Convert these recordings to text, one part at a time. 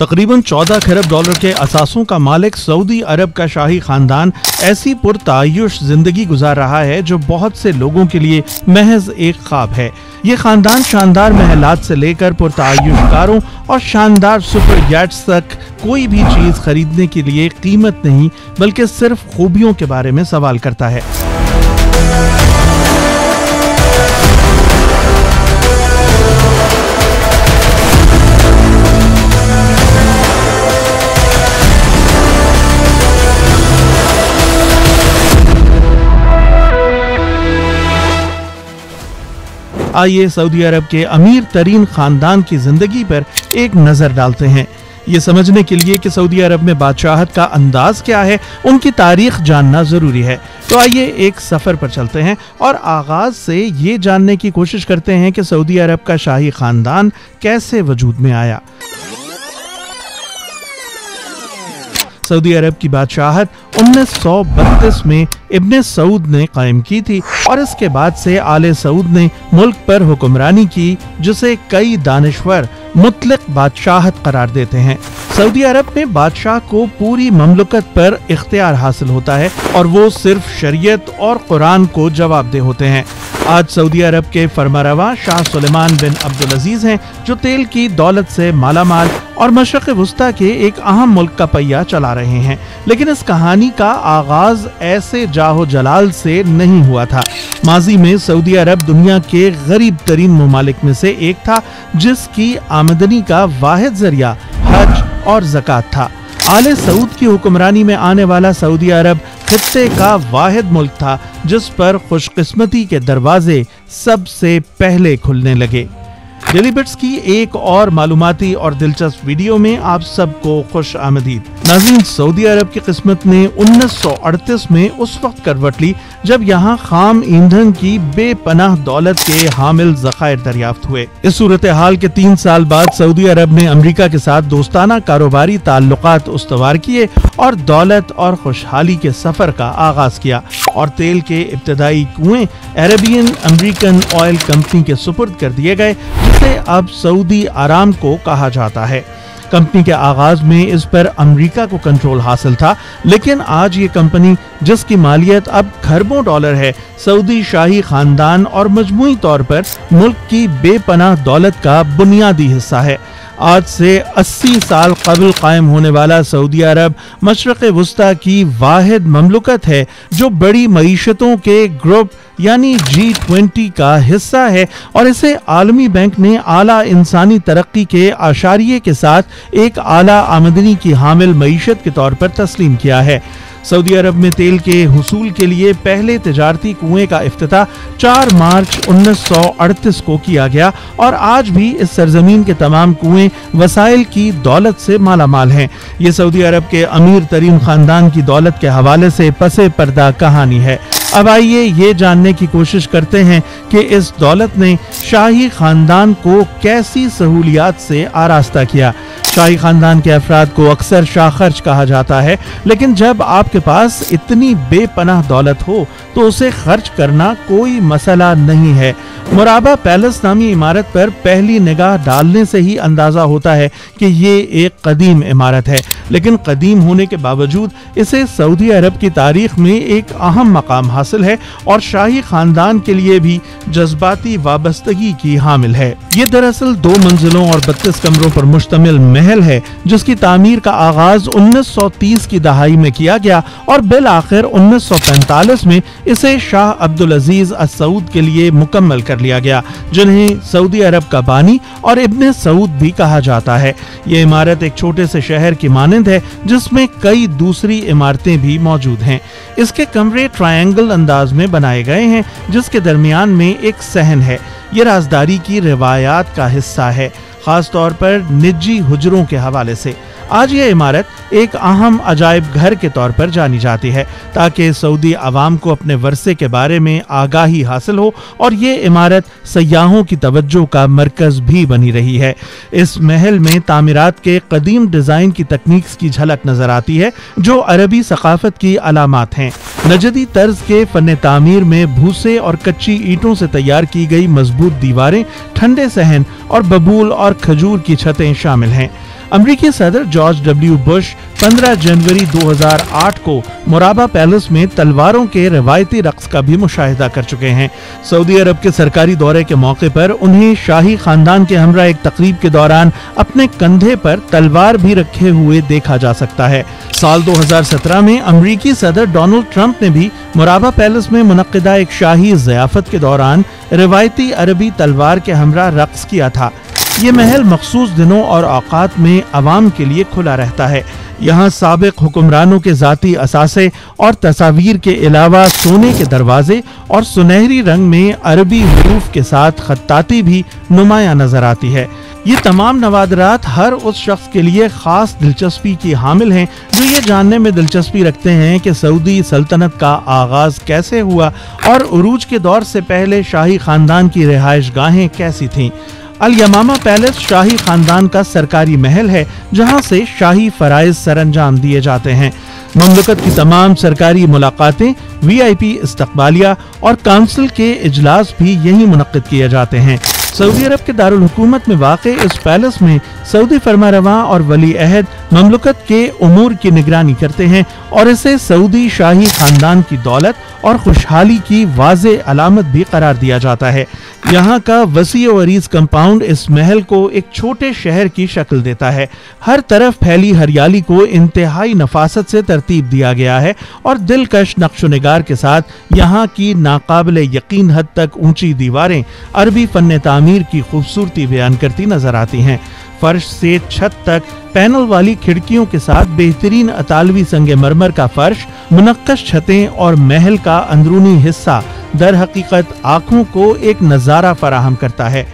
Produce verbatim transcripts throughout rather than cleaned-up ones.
तकरीबन चौदह खरब डॉलर के असासों का मालिक सऊदी अरब का शाही खानदान ऐसी पुरतायुश जिंदगी गुजार रहा है जो बहुत से लोगों के लिए महज एक ख्वाब है। ये खानदान शानदार महलात से लेकर पुरतायुश कारों और शानदार सुपर याट्स तक कोई भी चीज़ खरीदने के लिए कीमत नहीं बल्कि सिर्फ खूबियों के बारे में सवाल करता है। आइए सऊदी अरब के अमीर तरीन खानदान की जिंदगी पर एक नजर डालते हैं। ये समझने के लिए कि सऊदी अरब में बादशाहत का अंदाज क्या है, उनकी तारीख जानना जरूरी है। तो आइए एक सफर पर चलते हैं और आगाज से ये जानने की कोशिश करते हैं कि सऊदी अरब का शाही खानदान कैसे वजूद में आया। सऊदी अरब की बादशाहत उन्नीस सौ बत्तीस में इब्ने सऊद ने कायम की थी और इसके बाद से आले सऊद ने मुल्क पर हुक्मरानी की, जिसे कई दानिश्वर मुतलक बादशाहत करार देते हैं। सऊदी अरब में बादशाह को पूरी ममलकत पर इख्तियार हासिल होता है और वो सिर्फ शरीयत और कुरान को जवाबदेह होते हैं। आज सऊदी अरब के फरमारवा शाह सुलेमान बिन अब्दुल अजीज हैं, जो तेल की दौलत से मालामाल और मशरक़ वस्ता के एक अहम मुल्क का पहिया चला रहे हैं। लेकिन इस कहानी का आगाज ऐसे जाहो जलाल से नहीं हुआ था। माजी में सऊदी अरब दुनिया के गरीब तरीन ममालिक में से एक था, जिसकी आमदनी का वाहिद जरिया हज और ज़कात था। आले सऊद की हुक्मरानी में आने वाला सऊदी अरब खित्ते का वाहिद मुल्क था जिस पर खुशकिस्मती के दरवाजे सबसे पहले खुलने लगे। डेली बिट्स की एक और मालूमाती और दिलचस्प वीडियो में आप सबको खुश आमदीद। नाज़रीन, सऊदी अरब की किस्मत ने उन्नीस सौ अड़तीस में उस वक्त करवट ली जब यहाँ खाम ईंधन की बेपनाह दौलत के हामिल ज़खायर दरियाफ्त हुए। इस सूरत हाल के तीन साल बाद सऊदी अरब ने अमेरिका के साथ दोस्ताना कारोबारी ताल्लुकात उस्तवार किए और दौलत और खुशहाली के सफर का आगाज किया और तेल के इब्तदाई कुएं अरेबियन अमेरिकन ऑयल कंपनी के सुपुर्द कर दिए गए, जिसे अब सऊदी अरामको कहा जाता है। कंपनी के आगाज में इस पर अमेरिका को कंट्रोल हासिल था, लेकिन आज ये कंपनी, जिसकी मालियत अब खरबों डॉलर है, सऊदी शाही खानदान और मजमूई तौर पर मुल्क की बेपनाह दौलत का बुनियादी हिस्सा है। आज से अस्सी साल कबल कायम होने वाला सऊदी अरब मशरक़ वस्ता की वाहिद ममलकत है जो बड़ी मईशतों के ग्रुप यानी जी ट्वेंटी का हिस्सा है और इसे आलमी बैंक ने आला इंसानी तरक्की के आशारिये के साथ एक आला आमदनी की हामिल मईशत के तौर पर तस्लीम किया है। सऊदी अरब में तेल के हुसूल के लिए पहले तजारती कुएं का इफ्तिताह चार मार्च उन्नीस सौ अड़तीस को किया गया और आज भी इस सरजमीन के तमाम कुएं वसाइल की दौलत से मालामाल हैं। ये सऊदी अरब के अमीर तरीन खानदान की दौलत के हवाले से पसे पर्दा कहानी है। अब आइए ये जानने की कोशिश करते हैं कि इस दौलत ने शाही खानदान को कैसी सहूलियात से आरास्ता किया। शाही खानदान के अफराद को अक्सर शाह खर्च कहा जाता है, लेकिन जब आपके पास इतनी बेपनाह दौलत हो तो उसे खर्च करना कोई मसला नहीं है। मुराबा पैलेस नामी इमारत पर पहली निगाह डालने से ही अंदाज़ा होता है कि ये एक कदीम इमारत है, लेकिन कदीम होने के बावजूद इसे सऊदी अरब की तारीख में एक अहम मकाम हासिल है और शाही खानदान के लिए भी जज्बाती वाबस्तगी की हामिल है। ये दरअसल दो मंजिलों और बत्तीस कमरों पर मुश्तमिल महल है जिसकी तामीर का आगाज उन्नीस सौ तीस की दहाई में किया गया और बिल आखिर उन्नीस सौ पैंतालीस में इसे शाह अब्दुल अजीज सऊद के लिए मुकम्मल कर लिया गया, जिन्हें सऊदी अरब का बानी और इब्ने सऊद भी कहा जाता है। ये इमारत एक छोटे से शहर की मानंद है जिसमें कई दूसरी इमारतें भी मौजूद हैं। इसके कमरे ट्रायंगल अंदाज में बनाए गए हैं जिसके दरमियान में एक सहन है। ये राजदारी की रिवायात का हिस्सा है, खास तौर पर निजी हुजरों के हवाले से। आज यह इमारत एक अहम अजायब घर के तौर पर जानी जाती है ताकि सऊदी आवाम को अपने वर्से के बारे में आगाही हासिल हो और ये इमारत सयाहों की तवज्जो का मरकज़ भी बनी रही है। इस महल में तामीरात के कदीम डिज़ाइन की तकनीक्स की झलक नज़र आती है जो अरबी सकाफत की अलामात हैं। नजदी तर्ज के फ़न तामीर में भूसे और कच्ची ईंटों से तैयार की गई मजबूत दीवारें, ठंडे सहन और बबूल और खजूर की छतें शामिल हैं। अमरीकी सदर जॉर्ज डब्ल्यू बुश पंद्रह जनवरी दो हज़ार आठ को मुराबा पैलेस में तलवारों के रिवायती रक्स का भी मुशाहिदा कर चुके हैं। सऊदी अरब के सरकारी दौरे के मौके पर उन्हें शाही खानदान के हमरा एक तकरीब के दौरान अपने कंधे पर तलवार भी रखे हुए देखा जा सकता है। साल दो हज़ार सत्रह में अमरीकी सदर डोनाल्ड ट्रंप ने भी मुराबा पैलेस में मुनक्किदा एक शाही ज़ियाफ़त के दौरान रिवायती अरबी तलवार के हमरा रक्स किया था। ये महल मखसूस दिनों और औकात में आवाम के लिए खुला रहता है। यहाँ साबिक हुक्मरानों के ज़ाती असासे और तस्वीर के अलावा सोने के दरवाजे और सुनहरी रंग में अरबी हुरूफ के साथ खत्ताती भी नुमाया नजर आती है। ये तमाम नवादरात हर उस शख्स के लिए खास दिलचस्पी की हामिल हैं जो ये जानने में दिलचस्पी रखते हैं कि सऊदी सल्तनत का आगाज कैसे हुआ और उरूज के दौर से पहले शाही खानदान की रिहाइश गाहें कैसी थीं। अल यामामा पैलेस शाही खानदान का सरकारी महल है जहां से शाही फराइज सरंजाम दिए जाते हैं। ममलकत की तमाम सरकारी मुलाकातें, वी आई पी इस्तकबालिया और काउंसिल के इजलास भी यहीं मुनक्किद किए जाते हैं। सऊदी अरब के दारुल हुकूमत में वाक़े इस पैलेस में सऊदी फरमारवा और वली अहद ममलकत के उमूर की निगरानी करते हैं और इसे सऊदी शाही खानदान की दौलत और खुशहाली की वाज़े अलामत भी करार दिया जाता है। यहाँ का वसी और अरीज कंपाउंड इस महल को एक छोटे शहर की शक्ल देता है। हर तरफ फैली हरियाली को इंतहाई नफासत से तरतीब दिया गया है और दिलकश नक्शोनिगार के साथ यहाँ की नाकाबिले यकीन हद तक ऊंची दीवारें अरबी फन तामीर की खूबसूरती बयान करती नजर आती हैं। फर्श से छत तक पैनल वाली खिड़कियों के साथ बेहतरीन अतालवी संगे मरमर का फर्श, मुनक्कश छतें और महल का अंदरूनी हिस्सा दर हकीकत आँखों को एक नज़ारा फराहम करता है।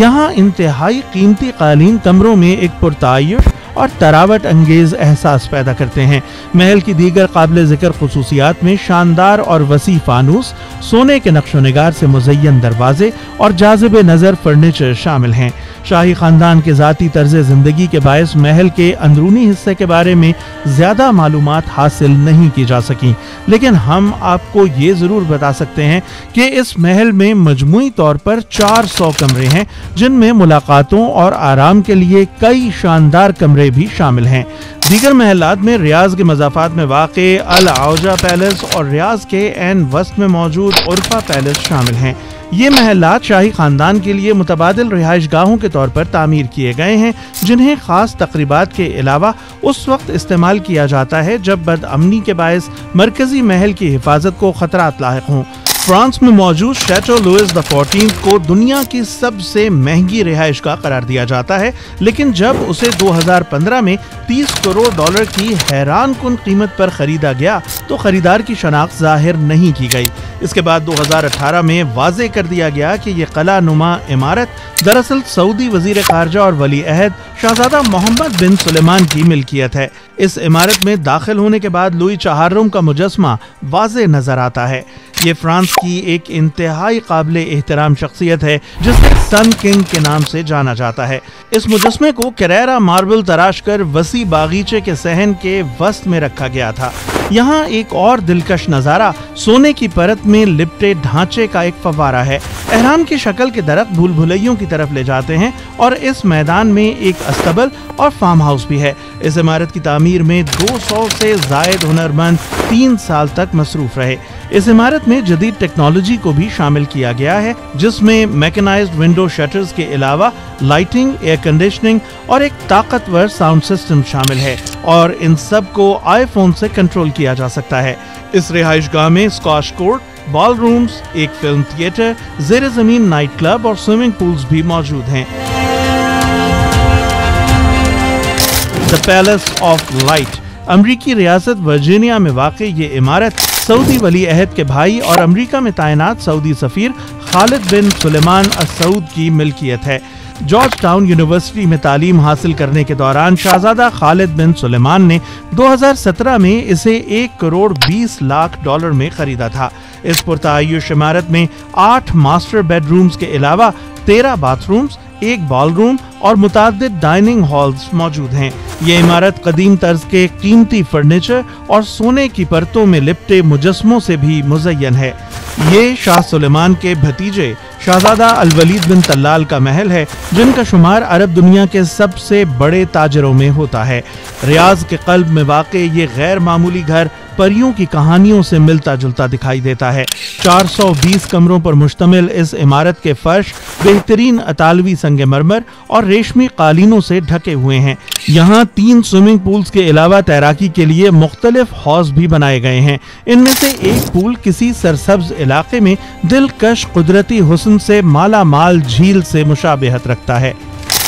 यहाँ इंतहाई कीमती कालीन कमरों में एक पुरतायुश और तरावट अंगेज एहसास पैदा करते हैं। महल की दीगर काबिल जिक्र खसूसियात में शानदार और वसी फानूस, सोने के नक्शो निगार से मुज़य्यन दरवाजे और जाज़िब नज़र फर्नीचर शामिल हैं। शाही खानदान के ज़ाती तर्ज ज़िंदगी के बायस महल के अंदरूनी हिस्से के बारे में ज़्यादा मालूमात हासिल नहीं की जा सकी, लेकिन हम आपको ये ज़रूर बता सकते हैं कि इस महल में मजमूई तौर पर चार सौ कमरे हैं जिनमें मुलाकातों और आराम के लिए कई शानदार कमरे भी शामिल हैं। दीगर महलात में रियाज के मज़ाफ़ात में वाक़े अल आऊज़ा पैलेस और रियाज के एन वस्त में मौजूद उर्फा पैलेस शामिल हैं। ये महलात शाही खानदान के लिए मुतबादिल रिहाइश गाहों के तौर पर तामीर किए गए हैं जिन्हें ख़ास तकरीबात के अलावा उस वक्त इस्तेमाल किया जाता है जब बदअमनी के बायस मरकज़ी महल की हिफाजत को ख़तरात लाहिक़ हों। फ्रांस में मौजूद शैटो लुइस द फोर्टीन को दुनिया की सबसे महंगी रिहाइश का करार दिया जाता है, लेकिन जब उसे दो हज़ार पंद्रह में तीस करोड़ डॉलर की हैरान कुन कीमत पर खरीदा गया तो खरीदार की शनाख्त जाहिर नहीं की गई। इसके बाद दो हज़ार अठारह में वाजे कर दिया गया कि ये कला नुमा इमारत दरअसल सऊदी वजीर खारजा और वली अहद शहजादा मोहम्मद बिन सलमान की मिल्कियत है। इस इमारत में दाखिल होने के बाद लुई चाहम का मुजस्मा वाजे नजर आता है। ये फ्रांस की एक इंतहाई काबिले एहतराम शख्सियत है जिसे सन किंग के नाम से जाना जाता है। इस मुजस्मे को करेरा मार्बल तराश कर वसी बागीचे के सहन के वस्त में रखा गया था। यहाँ एक और दिलकश नज़ारा सोने की परत में लिपटे ढांचे का एक फवारा है। एहराम की शक्ल के दरख्त भूल भुलैयों की तरफ ले जाते हैं और इस मैदान में एक अस्तबल और फार्म हाउस भी है। इस इमारत की तामीर में दो सौ से जायद हुनरमंद तीन साल तक मसरूफ रहे। इस इमारत में जदीद टेक्नोलॉजी को भी शामिल किया गया है जिसमें मैकेनाइज्ड विंडो शटर्स के अलावा लाइटिंग, एयर कंडीशनिंग और एक ताकतवर साउंड सिस्टम शामिल है और इन सब को आईफोन से कंट्रोल किया जा सकता है। इस रिहाइश गाह में स्कॉश कोर्ट, बॉल रूम्स, एक फिल्म थिएटर, जेर जमीन नाइट क्लब और स्विमिंग पूल्स भी मौजूद हैं। द पैलेस ऑफ लाइट अमरीकी रियासत वर्जीनिया में वाक़ ये इमारत सऊदी वली अहद के भाई और अमरीका में तैनात सऊदी सफ़ीर खालिद बिन सलेमान सऊद की मिल्कियत है। जॉर्ज टाउन यूनिवर्सिटी में तालीम हासिल करने के दौरान शहजादा खालिद बिन सलेमान ने दो हज़ार सत्रह में इसे एक करोड़ बीस लाख डॉलर में खरीदा था। इस पुरतायुश इमारत में आठ मास्टर बेडरूम्स के अलावा तेरह बाथरूम्स, एक बॉल रूम और मुतादिद डाइनिंग हॉल्स मौजूद हैं। ये इमारत कदीम तर्ज के कीमती फर्नीचर और सोने की परतों में लिपटे मुजस्मों से भी मुजय्यन है। ये शाह सुलेमान के भतीजे शहजादा अलवलीद बिन तल्लाल का महल है, जिनका शुमार अरब दुनिया के सबसे बड़े ताजरों में होता है। रियाज के कल्ब में वाक़े ये गैर मामूली घर परियों की कहानियों से मिलता जुलता दिखाई देता है। चार सौ बीस कमरों पर मुश्तमिल इस इमारत के फर्श बेहतरीन अतालवी संगमरमर और रेशमी कालीनों से ढके हुए हैं। यहाँ तीन स्विमिंग पूल्स के अलावा तैराकी के लिए मुख्तलिफ हौज भी बनाए गए हैं। इनमें से एक पूल किसी सरसब्ज इलाके में दिलकश कुदरती हुस्न से माला माल झील से मुशाबहत रखता है।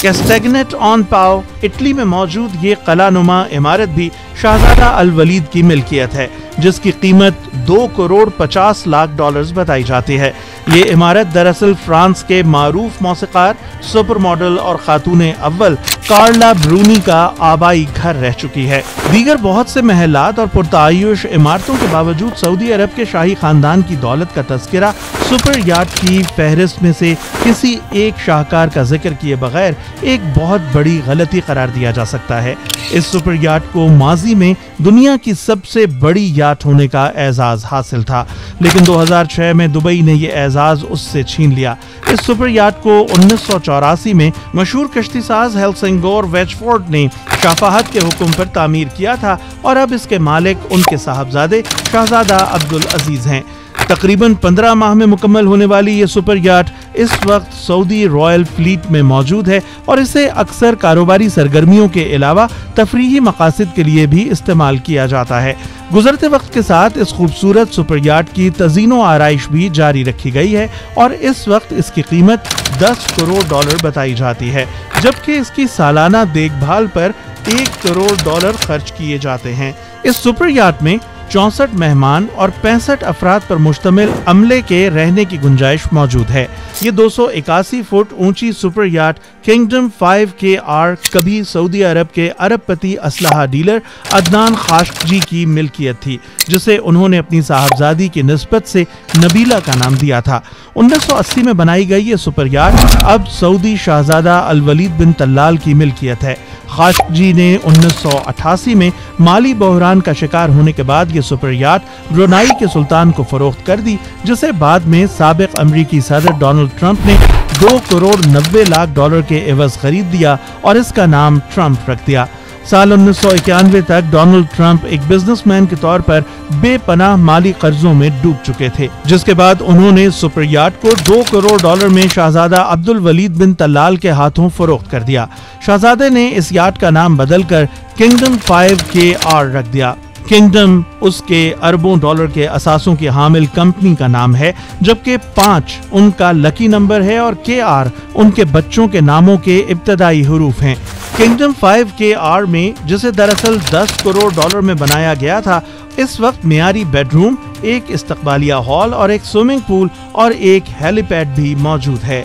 कैस्टेगनेट ऑन पाओ, इटली में मौजूद ये कलानुमा इमारत भी शहजादा अलवलीद की मिल्कियत है, जिसकी कीमत दो करोड़ पचास लाख डॉलर्स बताई जाती है। ये इमारत दरअसल फ्रांस के मारूफ मौसीकार, सुपर मॉडल और खातून अव्वल कार्ला ब्रुनी का आबाई घर रह चुकी है। दीगर बहुत से महलात और पुरतायुश इमारतों के बावजूद सऊदी अरब के शाही खानदान की दौलत का तस्करा सुपर याट की फहरिस्त में से किसी एक शाहकार का जिक्र किए बगैर एक बहुत बड़ी गलती करार दिया जा सकता है। इस सुपर याट को माजी में दुनिया की सबसे बड़ी याट होने का एजाज हासिल था, लेकिन दो हज़ार छह में दुबई ने ये एजाज उससे छीन लिया। इस सुपर याट को उन्नीस सौ चौरासी में मशहूर कश्ती साज हेल्सगोर वेचफोर्ड ने शाफाहत के हुक्म पर तामीर किया था और अब इसके मालिक उनके साहबजादे शाहजादा अब्दुल अजीज हैं। तकरीबन पंद्रह माह में मुकम्मल होने वाली ये सुपर याट इस वक्त सऊदी रॉयल फ्लीट में मौजूद है और इसे अक्सर कारोबारी सरगर्मियों के अलावा तफरीही मकासद के लिए भी इस्तेमाल किया जाता है। गुजरते वक्त के साथ इस खूबसूरत सुपर याट की तज़ीनो आराइश भी जारी रखी गई है और इस वक्त इसकी कीमत दस करोड़ डॉलर बताई जाती है, जबकि इसकी सालाना देखभाल पर एक करोड़ डॉलर खर्च किए जाते हैं। इस सुपर याट में चौंसठ मेहमान और पैंसठ अफराद पर मुश्तमिल अमले के रहने की गुंजाइश मौजूद है। ये दो सौ इक्यासी फुट ऊंची super yacht Kingdom five K R कभी सऊदी अरब के अरबपति असलाहा डीलर अदनान खाश्क जी की मिल्कियत थी, जिसे उन्होंने अपनी साहबजादी की निस्बत से नबीला का नाम दिया था। उन्नीस सौ अस्सी में बनाई गई ये सुपर याट अब सऊदी शहजादा अलवलीद बिन तल्लाल की मिल्कियत है। खाश्क जी ने उन्नीस सौ अठासी में माली बहरान का शिकार होने के बाद ये सुपर याट ब्रुनाई के सुल्तान को फरोख्त कर दी, जिसे बाद में साबिक अमरीकी सदर डोनाल्ड ट्रंप ने दो करोड़ नब्बे लाख डॉलर के एवज खरीद दिया और इसका नाम ट्रंप रख दिया। साल उन्नीस सौ इक्यानवे तक डोनाल्ड ट्रंप एक बिजनेसमैन के तौर पर बेपनाह माली कर्जों में डूब चुके थे, जिसके बाद उन्होंने सुपर याट को दो करोड़ डॉलर में शहजादा अब्दुल वलीद बिन तल्लाल के हाथों फरोख्त कर दिया। शहजादे ने इस याट का नाम बदलकर किंगडम फाइव के आर रख दिया। किंगडम उसके अरबों डॉलर के असासों की हामिल कंपनी का नाम है, जबकि पाँच उनका लकी नंबर है और के आर उनके बच्चों के नामों के इब्तदाई हरूफ हैं। किंगडम फाइव के आर में, जिसे दरअसल दस करोड़ डॉलर में बनाया गया था, इस वक्त मियारी बेडरूम, एक इस्तकबालिया हॉल और एक स्विमिंग पूल और एक हेलीपैड भी मौजूद है।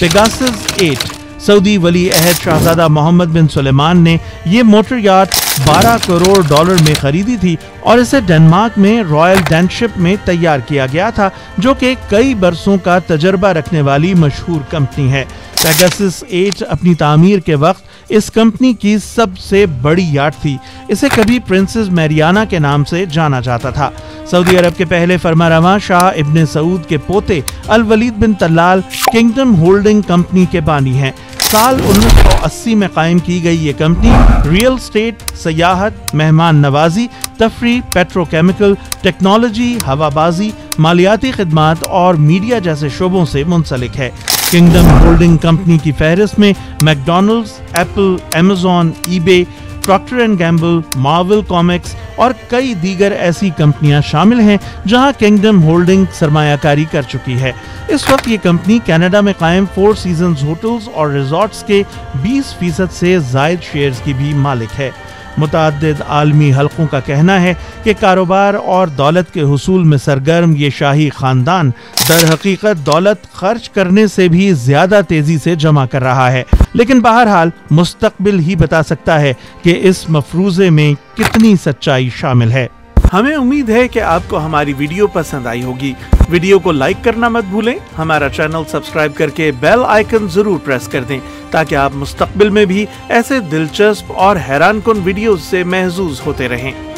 पेगासस एट सऊदी वली अहद शहजादा मोहम्मद बिन सलमान ने ये मोटर याट बारह करोड़ डॉलर में खरीदी थी और इसे डेनमार्क में रॉयल डेनशिप में तैयार किया गया था, जो कि कई बरसों का तजर्बा रखने वाली मशहूर कंपनी है। पेगासस एट अपनी तामीर के वक्त इस कंपनी की सबसे बड़ी याट थी। इसे कभी प्रिंसेस मैरियाना के नाम से जाना जाता था। सऊदी अरब के पहले फरमारवा शाह इब्न सऊद के पोते Alwaleed bin तल्लाल Kingdom Holding company के बानी हैं। साल उन्नीस सौ अस्सी में कायम की गई ये कंपनी रियल स्टेट, सयाहत, मेहमान नवाजी, तफरी, पेट्रोकेमिकल, टेक्नोलॉजी, हवाबाजी, मालियाती खिदमात और मीडिया जैसे शोबों से मुंसलिक है। किंगडम होल्डिंग कंपनी की फहरिस्त में McDonald's, Apple, Amazon, eBay, Procter and Gamble, Marvel Comics और कई दीगर ऐसी कंपनियां शामिल हैं जहां किंगडम होल्डिंग सरमायाकारी कर चुकी है। इस वक्त ये कंपनी कनाडा में कायम फोर सीजन होटल्स और रिजॉर्ट्स के बीस फीसद से ज़ायद शेयर्स की भी मालिक है। मुतअद्दिद आलमी हलकों का कहना है कि कारोबार और दौलत के हुसूल में सरगर्म ये शाही ख़ानदान दर हकीकत दौलत खर्च करने से भी ज़्यादा तेज़ी से जमा कर रहा है, लेकिन बहरहाल मुस्तकबिल ही बता सकता है कि इस मफरूज़े में कितनी सच्चाई शामिल है। हमें उम्मीद है कि आपको हमारी वीडियो पसंद आई होगी। वीडियो को लाइक करना मत भूलें। हमारा चैनल सब्सक्राइब करके बेल आइकन ज़रूर प्रेस कर दें ताकि आप मुस्तकबिल में भी ऐसे दिलचस्प और हैरान कुन वीडियोज़ से महजूज होते रहें।